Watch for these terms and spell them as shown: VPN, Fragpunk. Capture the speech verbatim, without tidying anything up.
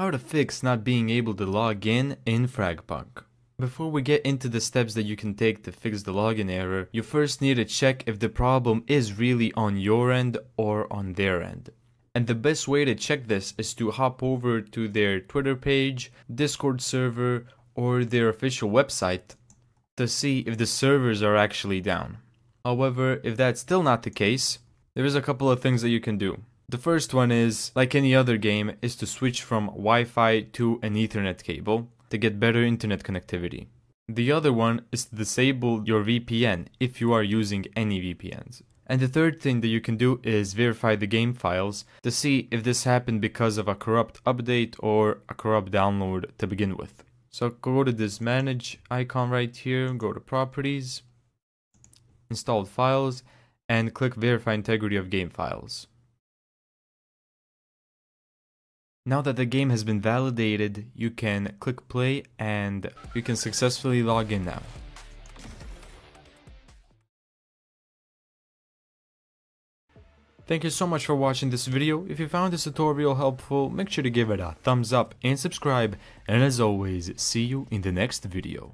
How to fix not being able to log in in Fragpunk. Before we get into the steps that you can take to fix the login error, you first need to check if the problem is really on your end or on their end. And the best way to check this is to hop over to their Twitter page, Discord server, or their official website to see if the servers are actually down. However, if that's still not the case, there is a couple of things that you can do. The first one is, like any other game, is to switch from Wi-Fi to an Ethernet cable to get better internet connectivity. The other one is to disable your V P N if you are using any V P Ns. And the third thing that you can do is verify the game files to see if this happened because of a corrupt update or a corrupt download to begin with. So go to this manage icon right here, go to properties, installed files, and click verify integrity of game files. Now that the game has been validated, you can click play and you can successfully log in now. Thank you so much for watching this video. If you found this tutorial helpful, make sure to give it a thumbs up and subscribe. And as always, see you in the next video.